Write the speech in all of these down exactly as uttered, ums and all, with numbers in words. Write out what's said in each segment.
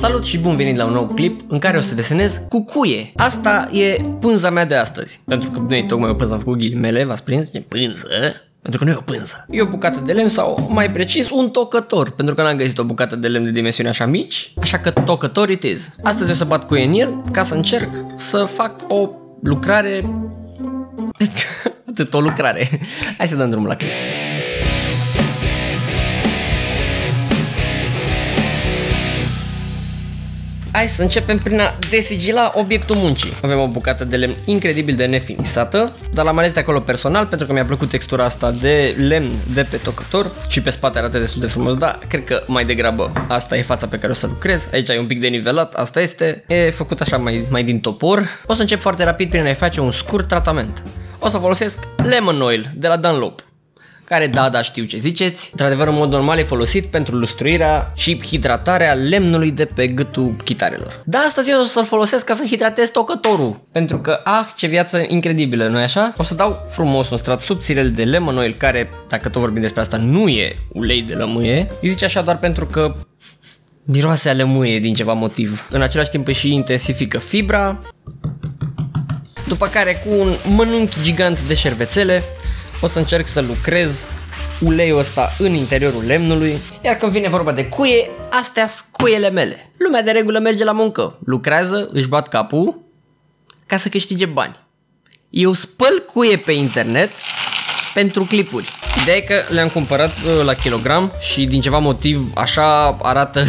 Salut și bun venit la un nou clip în care o să desenez cucuie. Asta e pânza mea de astăzi. Pentru că nu e tocmai o pânză, am făcut ghilimele, v-ați prins? E pânză? Pentru că nu e o pânză. E o bucată de lemn sau, mai precis, un tocător. Pentru că n-am găsit o bucată de lemn de dimensiuni așa mici. Așa că tocător it is. Astăzi o să bat cuie în el ca să încerc să fac o lucrare... Atât, o lucrare. Hai să dăm drumul la clip. Hai să începem prin a desigila obiectul muncii. Avem o bucată de lemn incredibil de nefinisată, dar l-am ales de acolo personal pentru că mi-a plăcut textura asta de lemn de pe tocător și pe spate arată destul de frumos, dar cred că mai degrabă asta e fața pe care o să lucrez. Aici ai un pic de nivelat, asta este, e făcut așa mai, mai din topor. O să încep foarte rapid prin a-i face un scurt tratament. O să folosesc lemon oil de la Dunlop, care, da, da, știu ce ziceți, într-adevăr în mod normal e folosit pentru lustruirea și hidratarea lemnului de pe gâtul chitarelor. Da, astăzi eu o să-l folosesc ca să hidratez tocătorul, pentru că, ah, ce viață incredibilă, nu-i așa? O să dau frumos un strat subțirel de lemon oil, care, dacă tot vorbim despre asta, nu e ulei de lămâie. Îi zice așa doar pentru că miroase a lămâie din ceva motiv. În același timp și intensifică fibra, după care cu un mănunchi gigant de șervețele o să încerc să lucrez uleiul ăsta în interiorul lemnului. Iar când vine vorba de cuie, astea-s cuiele mele. Lumea de regulă merge la muncă, lucrează, își bat capul ca să câștige bani. Eu spăl cuie pe internet pentru clipuri. Ideea e că le-am cumpărat uh, la kilogram și din ceva motiv așa arată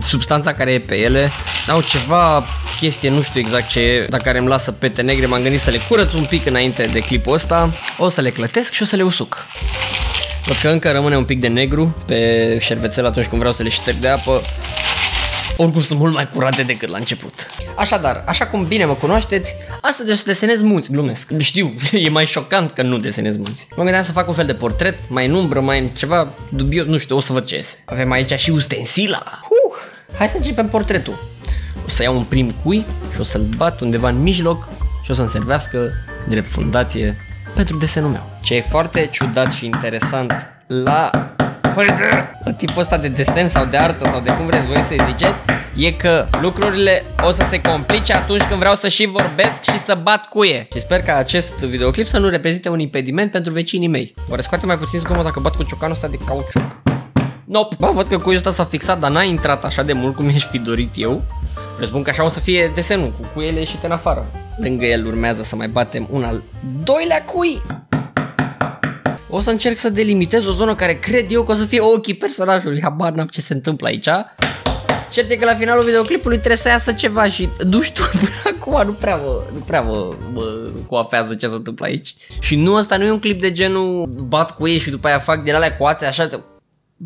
substanța care e pe ele. Au ceva chestie, nu știu exact ce e, dar care îmi lasă pete negre. M-am gândit să le curăț un pic înainte de clipul ăsta. O să le clătesc și o să le usuc. Văd că încă rămâne un pic de negru pe șervețel atunci când vreau să le șterg de apă. Oricum sunt mult mai curate decât la început. Așadar, așa cum bine mă cunoașteți, astăzi o să desenez munți, glumesc. Știu, e mai șocant că nu desenez munți. Mă gândeam să fac un fel de portret, mai în umbră, mai în ceva dubios, nu știu, o să văd ce iese. Avem aici și ustensila. Uh, hai să începem portretul. O să iau un prim cui și o să-l bat undeva în mijloc și o să-mi servească drept fundație pentru desenul meu. Ce e foarte ciudat și interesant la... tipul ăsta de desen sau de artă sau de cum vreți voi să-i ziceți, e că lucrurile o să se complice atunci când vreau să și vorbesc și să bat cuie. Și sper ca acest videoclip să nu reprezinte un impediment pentru vecinii mei. Oare scoate mai puțin zgomot dacă bat cu ciocanul ăsta de cauciuc? Nope. Bă, văd că cuiul ăsta s-a fixat, dar n-a intrat așa de mult cum mi-aș fi dorit eu. Presupun că așa o să fie desenul, cu cuiele ieșite în afară. Lângă el urmează să mai batem un al doilea cui. O să încerc să delimitez o zonă care cred eu că o să fie ochii personajului. Habar n-am ce se întâmplă aici. Cert e că la finalul videoclipului trebuie să iasă ceva și nu știu, până acum nu prea mă, nu prea mă, mă coafează ce se întâmplă aici. Și nu, ăsta nu e un clip de genul bat cu ei și după aia fac din alea coațe așa.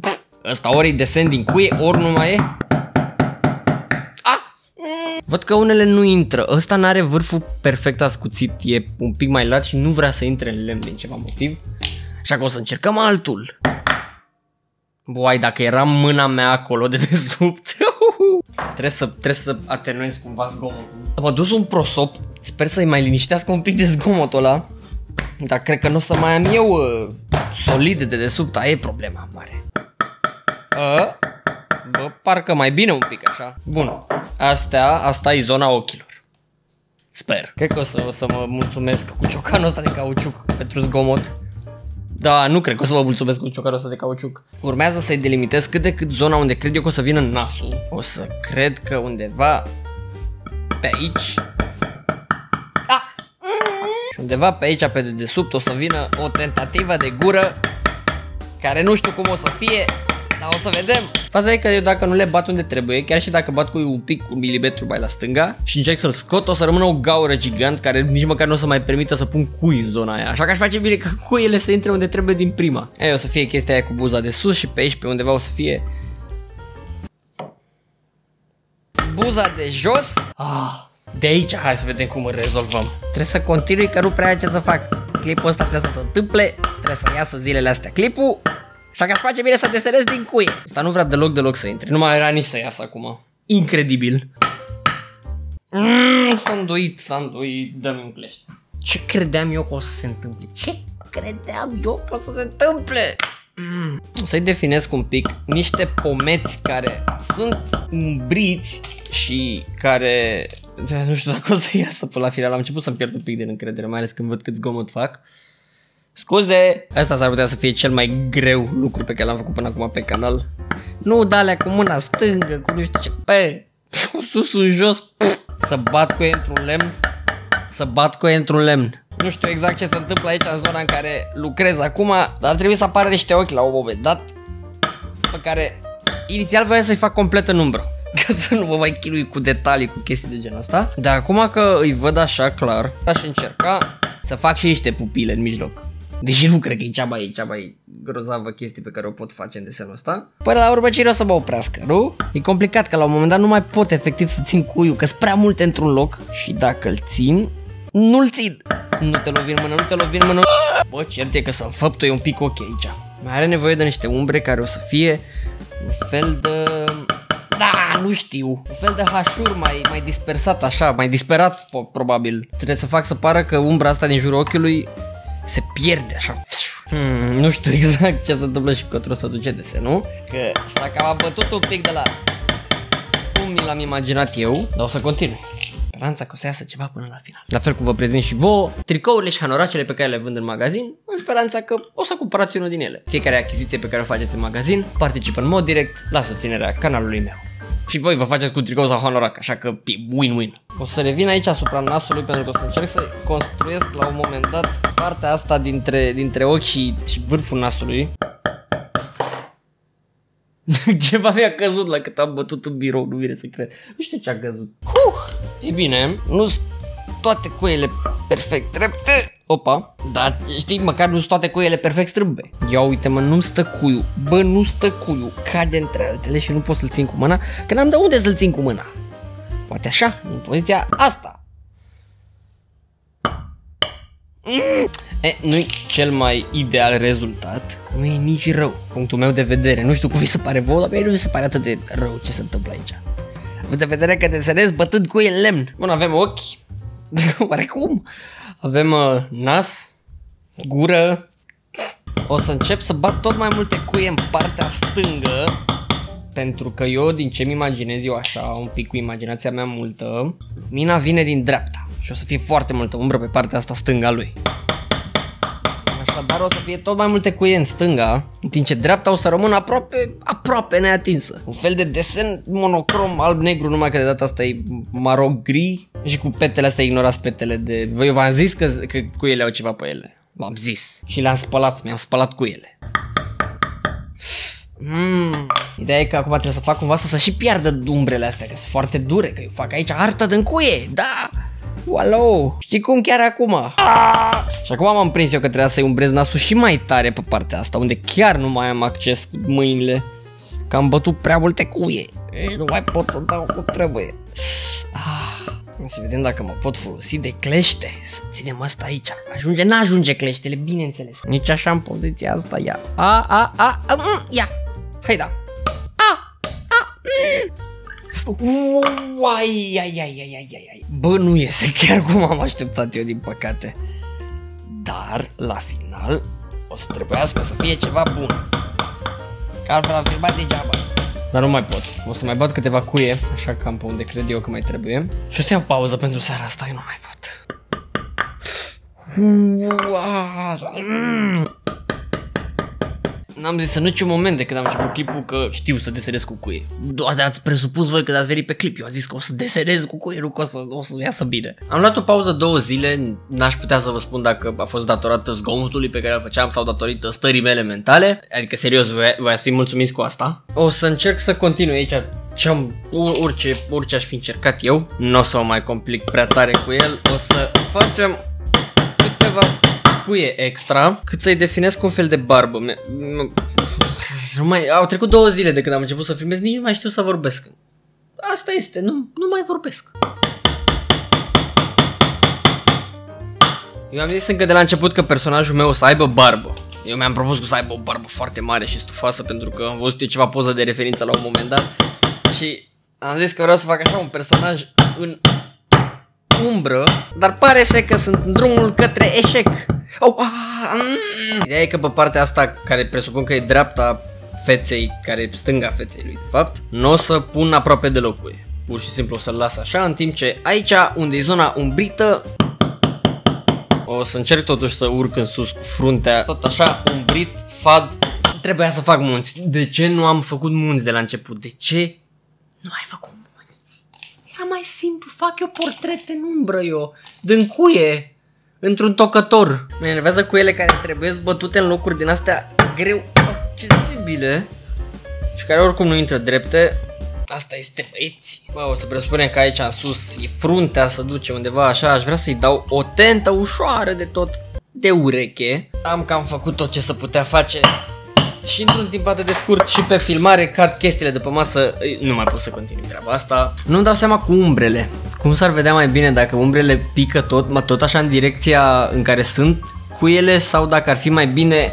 Pff, ăsta ori e desen din cuie, ori nu mai e. Văd că unele nu intră, ăsta n-are vârful perfect ascuțit, e un pic mai lat și nu vrea să intre în lemn din ceva motiv. Așa că o să încercăm altul. Boai, dacă era mâna mea acolo de desubt. Trebuie să, trebuie să atenuezi cumva zgomotul. Am adus un prosop, sper să-i mai liniștească un pic de zgomotul ăla. Dar cred că nu o să mai am eu uh, solid de desubt, aia e problema mare. Uh, bă, parcă mai bine un pic așa. Bun, astea, asta e zona ochilor. Sper. Cred că o să, o să mă mulțumesc cu ciocanul ăsta de cauciuc pentru zgomot. Da, nu cred că o să vă mulțumesc cu ciocanul ăsta de cauciuc. Urmează să-i delimitez cât de cât zona unde cred eu că o să vină nasul. O să cred că undeva pe aici. Ah! Și undeva pe aici, pe dedesubt, o să vină o tentativă de gură care nu știu cum o să fie, dar o să vedem. Faza e că eu dacă nu le bat unde trebuie, chiar și dacă bat cu un pic, un milimetru mai la stânga și încerc să-l scot, o să rămână o gaură gigant care nici măcar nu o să mai permită să pun cui în zona aia. Așa că aș face bine că cuiele să intre unde trebuie din prima. Ei, o să fie chestia aia cu buza de sus și pe aici pe undeva o să fie buza de jos. Ah, de aici, hai să vedem cum îl rezolvăm. Trebuie să continui că nu prea am ce să fac. Clipul ăsta trebuie să se întâmple, trebuie să iasă zilele astea clipul. Așa că aș face bine să desenez din cuie. Asta nu vrea deloc, deloc să intre. Nu mai era nici să iasă acum. Incredibil. Mm, s-a înduit, s-a înduit. Dă-mi un clește. Ce credeam eu că o să se întâmple? Ce credeam eu că o să se întâmple? O să-i definesc un pic niște pomeți care sunt umbriți și care... Nu știu dacă o să iasă până la final, am început să-mi pierd un pic din încredere, mai ales când văd cât zgomot fac. Scuze! Asta s-ar putea să fie cel mai greu lucru pe care l-am făcut până acum pe canal. Nu d-alea cu mâna stângă, cu nu știu ce... Pe, sus în jos, să bat cu ei într-un lemn, să bat cu ei într-un lemn. Nu știu exact ce se întâmplă aici în zona în care lucrez acum, dar ar trebui să apară niște ochi la un moment dat, pe care inițial voiam să-i fac complet în umbră, ca să nu vă mai chinui cu detalii, cu chestii de genul ăsta. Dar acum că îi văd așa clar, aș încerca să fac și niște pupile în mijloc. Deși nu cred că e cea mai, cea mai grozavă chestie pe care o pot face în desenul ăsta. Până la urmă, cine o să mă oprească, nu? E complicat că la un moment dat nu mai pot efectiv să țin cuiul, că sunt prea multe într-un loc. Și dacă îl țin, nu-l țin! Nu te lovi în mână, nu te lovi în mână. Bă, cert e că să-mi făptui un pic ok aici. Mai are nevoie de niște umbre care o să fie un fel de... Da, nu știu. Un fel de hașur mai, mai dispersat așa, mai disperat probabil. Trebuie să fac să pară că umbra asta din jurul ochiului se pierde așa. Hmm, nu știu exact ce se întâmplă și către o să duce desenul. Că s-a cam abătut un pic de la cum mi l-am imaginat eu, dar o să continui. Speranța că o să iasă ceva până la final. La fel cum vă prezint și vouă tricourile și hanoracele pe care le vând în magazin, în speranța că o să cumpărați unul din ele. Fiecare achiziție pe care o faceți în magazin participă în mod direct la susținerea canalului meu. Și voi vă faceți cu tricou sau hanorac, așa că e win-win. O să revin aici asupra nasului pentru că o să încerc să construiesc la un moment dat partea asta dintre, dintre ochi și, și vârful nasului. Ceva mi-a căzut la cât am bătut în birou, nu vine să cred. Nu știu ce a căzut. Huh. E bine, nu sunt toate cuiele perfect drepte. Opa, dar știi, măcar nu sunt toate cuiele perfect strâmbe. Ia uite-mă, nu-mi stă cuiul. Bă, nu stă cuiul. Cade între altele și nu pot să-l țin cu mâna, că n-am de unde să-l țin cu mâna. Poate așa, din poziția asta. Mm. E, nu-i cel mai ideal rezultat, nu e nici rău, punctul meu de vedere. Nu știu cum vi se pare vouă, dar mie nu mi se pare atât de rău ce se întâmplă aici. Având în vedere că desenez bătând cu el lemn. Bun, avem ochi, oarecum, avem uh, nas, gură. O să încep să bat tot mai multe cuie în partea stângă, pentru că eu, din ce-mi imaginez eu așa, un pic cu imaginația mea multă, lumina vine din dreapta și o să fie foarte multă umbră pe partea asta stângă a lui. Dar o să fie tot mai multe cuie în stânga, în timp ce dreapta o să rămână aproape, aproape neatinsă. Un fel de desen monocrom alb-negru, numai că de data asta e maro-gri și cu petele astea ignorați petele de... Eu v-am zis că, că cuiele au ceva pe ele. V-am zis. Și le-am spălat, mi-am spălat cuiele. Mm. Ideea e că acum trebuie să fac cumva să se și piardă umbrele astea, că sunt foarte dure, că eu fac aici artă din cuie, da! Alo, știi cum chiar acum? Aaaa! Și acum m-am prins eu că trebuia să-i umbrez nasul și mai tare pe partea asta, unde chiar nu mai am acces cu mâinile, că am bătut prea multe cuie. E, nu mai pot să dau cum trebuie. Ah, să vedem dacă mă pot folosi de clește. Să ținem asta aici. Ajunge, n-ajunge cleștele, bineînțeles. Nici așa în poziția asta, ia. A, a, a, a mm, ia. Hai da. A, a, mm. Uai, ai, ai, ai, ai, ai. Bă, nu iese chiar cum am așteptat eu, din păcate. Dar, la final, o să trebuiască să fie ceva bun. Că altfel am filmat degeaba. Dar nu mai pot. O să mai bat câteva cuie, așa că am pe unde cred eu că mai trebuie. Și o să iau pauză pentru seara asta, eu nu mai pot. N-am zis în niciun moment de când am început clipul că știu să desenez cu cuie. Doar ați presupus voi că ați venit pe clip. Eu am zis că o să desenez cu cuie, nu că o să, o să iasă bine. Am luat o pauză două zile, n-aș putea să vă spun dacă a fost datorată zgomotului pe care îl făceam sau datorită stării mele mentale. Adică serios, voi, voi ați fi mulțumiți cu asta. O să încerc să continui aici ce-am, orice, orice aș fi încercat eu. Nu o să o mai complic prea tare cu el, o să facem câteva... cuie extra, cât să-i definesc un fel de barbă. Nu mai, au trecut două zile de când am început să filmez, nici nu mai știu să vorbesc. Asta este, nu, nu mai vorbesc. Eu am zis încă de la început că personajul meu o să aibă barbă. Eu mi-am propus să aibă o barbă foarte mare și stufoasă, pentru că am văzut eu ceva poză de referință la un moment dat și am zis că vreau să fac așa un personaj în umbră, dar pare să că sunt în drumul către eșec. Oh, mm. Ideea e că pe partea asta, care presupun că e dreapta feței, care e stânga feței lui, de fapt, nu o să pun aproape deloc cu ei. Pur și simplu o să-l las așa, în timp ce aici, unde e zona umbrită, o să încerc totuși să urc în sus cu fruntea, tot așa, umbrit, fad. Trebuia să fac munți. De ce nu am făcut munți de la început? De ce nu ai făcut munți? Era mai simplu, fac eu portrete în umbră eu, din cuie, într-un tocător. Mă enervează cu ele care trebuie bătute în locuri din astea greu accesibile și care oricum nu intră drepte. Asta este, băieți. Bă, o să presupunem că aici în sus e fruntea, să duce undeva așa. Aș vrea să-i dau o tentă ușoară de tot de ureche. Am cam făcut tot ce se putea face și într-un timp atât de scurt și pe filmare cad chestiile de pe masă. Nu mai pot să continui treaba asta. Nu-mi dau seama cu umbrele. Cum s-ar vedea mai bine dacă umbrele pică tot, mă, tot așa în direcția în care sunt cu ele, sau dacă ar fi mai bine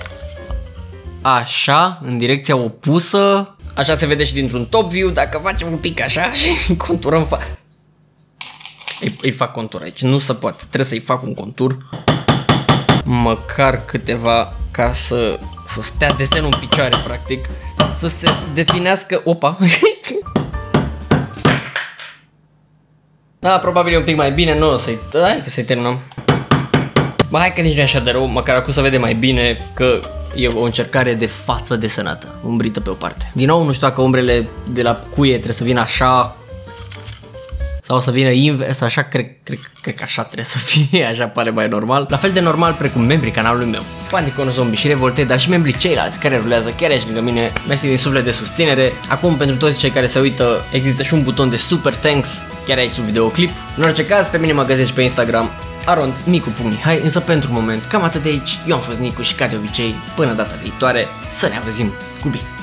așa, în direcția opusă. Așa se vede și dintr-un top view, dacă facem un pic așa și conturăm fa... Îi, îi fac contur aici, nu se poate, trebuie să-i fac un contur. Măcar câteva, ca să, să stea desenul în picioare, practic. Să se definească... Opa! Da, probabil e un pic mai bine, nu o să-i... Hai că să-i terminăm. Bă, hai că nici nu e așa de rău, măcar acum se vede mai bine că... E o încercare de față desenată, umbrită pe o parte. Din nou, nu știu dacă umbrele de la cuie trebuie să vină așa sau să vină invers, așa, cred, cred, cred că așa trebuie să fie, așa pare mai normal. La fel de normal precum membrii canalului meu, Pandiconul Zombie și Revolte, dar și membrii ceilalți care rulează chiar aici lângă mine. Mersi din suflet de susținere. Acum, pentru toți cei care se uită, există și un buton de super thanks chiar aici sub videoclip. În orice caz, pe mine mă găsești pe Instagram arond nicu punct mihai, însă pentru moment cam atât de aici. Eu am fost Nicu și ca de obicei, până data viitoare, să ne auzim cu bine!